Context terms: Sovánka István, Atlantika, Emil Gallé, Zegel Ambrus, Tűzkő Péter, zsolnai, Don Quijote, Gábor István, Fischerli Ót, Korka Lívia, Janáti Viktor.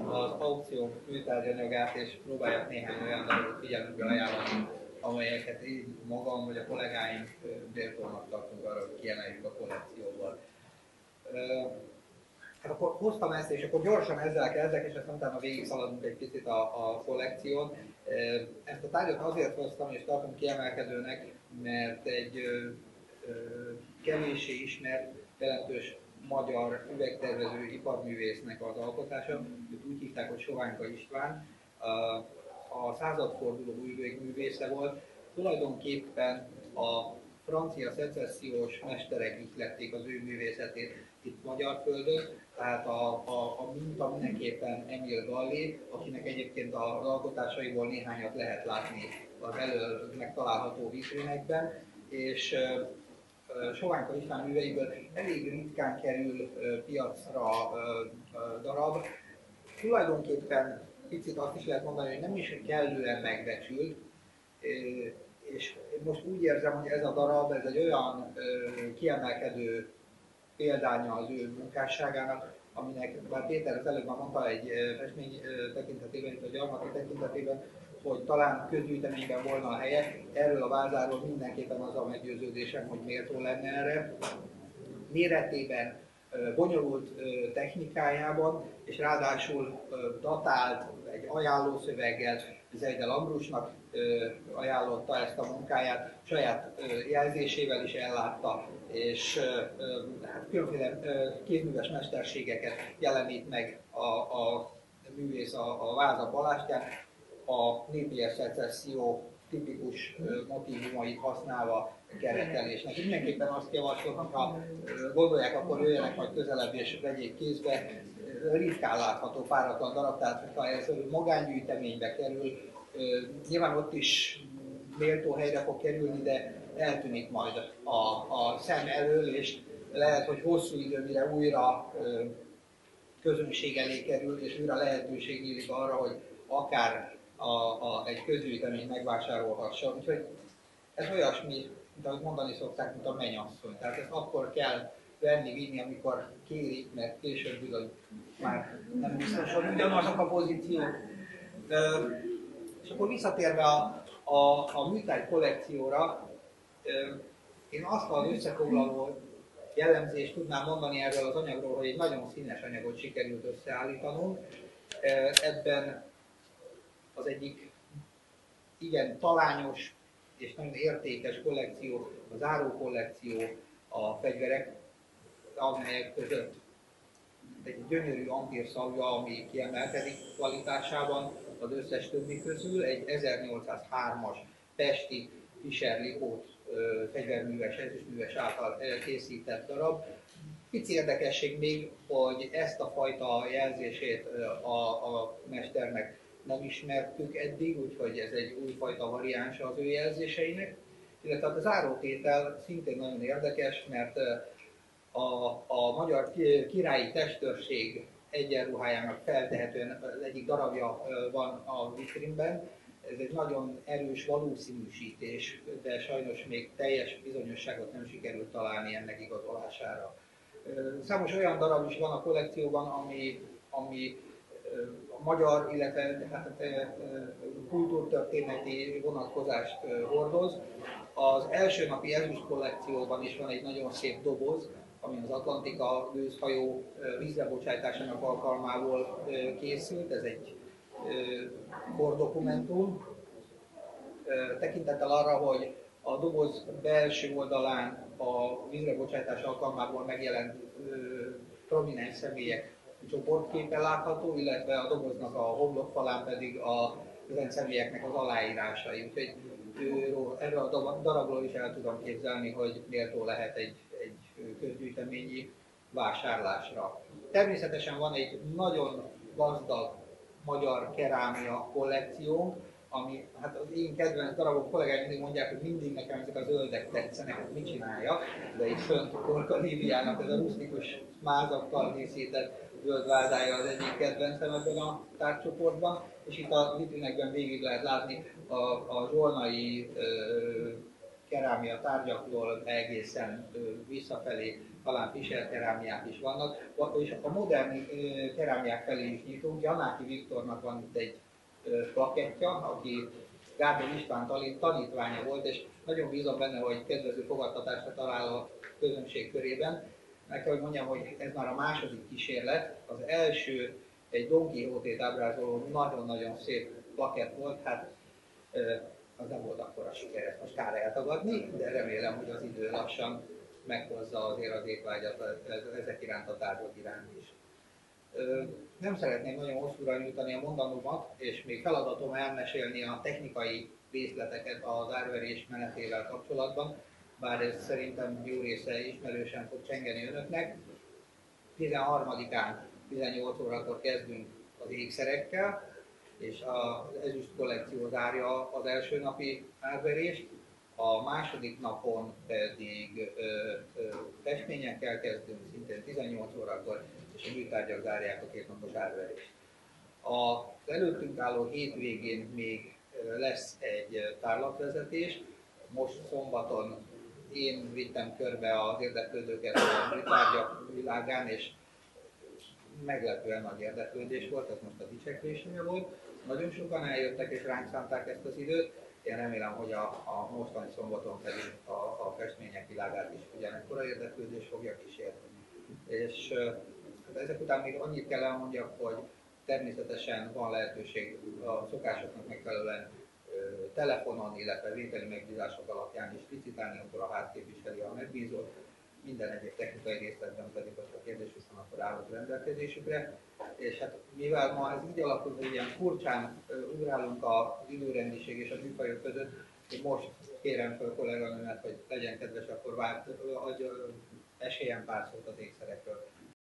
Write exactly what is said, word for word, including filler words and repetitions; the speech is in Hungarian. az aukciók műtárgyanyagát, és próbáljak néhány olyan dolgot figyelmükbe ajánlani, amelyeket én magam vagy a kollégáink bérkornak tartunk arra, hogy kiemeljük a kollekcióból. Hát akkor hoztam ezt, és akkor gyorsan ezzel kezdek, és aztán utána végig szaladunk egy picit a, a kollekción. Ezt a tárgyat azért hoztam, és tartom kiemelkedőnek, mert egy kevéssé ismert, jelentős magyar üvegtervező iparművésznek az alkotása. Őt úgy hívták, hogy Sovánka István. A századforduló üvegművésze volt. Tulajdonképpen a francia szecessziós mesterek ihlették az ő művészetét itt magyar földön, tehát a, a, a minta mindenképpen Emil Gallé, akinek egyébként az alkotásaiból néhányat lehet látni az elől megtalálható vitrinekben, és Sovánka István műveiből elég ritkán kerül piacra darab. Tulajdonképpen picit azt is lehet mondani, hogy nem is kellően megbecsült, és most úgy érzem, hogy ez a darab, ez egy olyan kiemelkedő példánya az ő munkásságának, aminek, bár Péter az előbb már mondta egy festmény tekintetében, itt a gyarmati tekintetében, hogy talán közgyűjteményben volna a helye. Erről a vázáról mindenképpen az a meggyőződésem, hogy méltó lenne erre. Méretében, bonyolult technikájában, és ráadásul datált egy ajánlószöveggel, Zegel Ambrusnak ajánlotta ezt a munkáját, saját jelzésével is ellátta, és hát különféle kézműves mesterségeket jelenít meg a, a művész a, a váza balástyán, a népies szecesszió tipikus motívumait használva keretelésnek. Mindenképpen azt javaslom, ha gondolják, akkor jöjjenek majd közelebb és vegyék kézbe. Ritkán látható páratlan darab, tehát ha ez magángyűjteménybe kerül, nyilván ott is méltó helyre fog kerülni, de eltűnik majd a, a szem elől, és lehet, hogy hosszú idő, mire újra közönség elé kerül, és újra lehetőség nyílik arra, hogy akár a, a, egy közgyűjtemény megvásárolhassa. Úgyhogy ez olyasmi, mint ahogy mondani szokták, mint a mennyasszony. Tehát ezt akkor kell venni, vinni, amikor kérik, mert később bizony már nem biztos, hogy ugyanazok a pozíciók. De, és akkor visszatérve a, a, a műtárgy kollekcióra, én azt az összefoglaló jellemzést tudnám mondani erről az anyagról, hogy egy nagyon színes anyagot sikerült összeállítanunk. Ebben az egyik igen talányos és nagyon értékes kollekció, a záró kollekció, a fegyverek, amelyek között egy gyönyörű ampírszagja, ami kiemelkedik kvalitásában az összes többi közül, egy ezernyolcszázhármas pesti Fischerli Ót fegyverműves, ezüstműves által készített darab. Pici érdekesség még, hogy ezt a fajta jelzését a, a mesternek nem ismertük eddig, úgyhogy ez egy újfajta variánsa az ő jelzéseinek. Illetve a zárótétel szintén nagyon érdekes, mert a, a magyar királyi testőrség egyenruhájának feltehetően az egyik darabja van a vitrinben. Ez egy nagyon erős valószínűsítés, de sajnos még teljes bizonyosságot nem sikerült találni ennek igazolására. Számos olyan darab is van a kollekcióban, ami, ami a magyar, illetve hát, kultúrtörténeti vonatkozást hordoz. Az első napi ezüst kollekcióban is van egy nagyon szép doboz, ami az Atlantika gőzhajó vízrebocsájtásának alkalmából készült. Ez egy kordokumentum. Tekintettel arra, hogy a doboz belső oldalán a vízrebocsájtás alkalmából megjelent prominens személyek csoportképe látható, illetve a doboznak a homlokfalán pedig a ezen személyeknek az aláírásai. Úgyhogy erről a darabról is el tudom képzelni, hogy méltó lehet egy, egy közgyűjteményi vásárlásra. Természetesen van egy nagyon gazdag magyar kerámia kollekciónk, ami, hát az én kedvenc darabok, kollégáim mindig mondják, hogy mindig nekem ezek a zöldek tetszenek, hogy mit csináljak, de itt fönt Korka Líviának ez a rusztikus mázakkal készített zöld vázája az egyik kedvencem ebben a tárcsoportban, és itt a vitrinekben végig lehet látni a, a zsolnai ö, kerámia tárgyakról egészen ö, visszafelé talán Fischer kerámiák is vannak, és a modern kerámiák felé is nyitunk. Janáti Viktornak van itt egy plakettja, aki Gábor István tanítványa volt, és nagyon bízom benne, hogy kedvező fogadtatásra talál a közönség körében. Meg kell, hogy mondjam, hogy ez már a második kísérlet, az első egy Don Quijote-t ábrázoló nagyon-nagyon szép plakett volt, hát az nem volt akkora siker, ezt most kár eltagadni, de remélem, hogy az idő lassan meghozza azért az étvágyat ezek iránt, a tárgyok iránt is. Nem szeretném nagyon hosszúra nyújtani a mondanomat, és még feladatom elmesélni a technikai részleteket az árverés menetével kapcsolatban, bár ez szerintem jó része ismerősen fog csengeni önöknek. tizenharmadikán tizennyolc órakor kezdünk az ékszerekkel, és az ezüst kollekció zárja az első napi árverést, a második napon pedig ö, ö, festményekkel kezdünk, szintén tizennyolc órakor, és a műtárgyak zárják a kétnapos árverést. Az előttünk álló hétvégén még lesz egy tárlatvezetés, most szombaton én vittem körbe az érdeklődőket a műtárgyak világán, és meglepően nagy érdeklődés volt, ez most a dicsekvésnél volt. Nagyon sokan eljöttek és ránk szánták ezt az időt. Én remélem, hogy a, a mostani szombaton pedig a, a festmények világát is ugyanekkora érdeklődés fogja kísérni. És ezek után még annyit kell elmondjak, hogy természetesen van lehetőség a szokásoknak megfelelően telefonon, illetve vételi megbízások alapján is licitálni, akkor a ház képviseli a megbízót. Minden egyéb technikai részletben pedig, hogyha a kérdés is van, akkor állok rendelkezésükre. És hát mivel ma ez így alakult, hogy ilyen furcsán ugrálunk az időrendiség és a műfajok között, én most kérem fel kolléganőmet, hogy legyen kedves, akkor várt, adj esélyen pár szót az ékszerekről.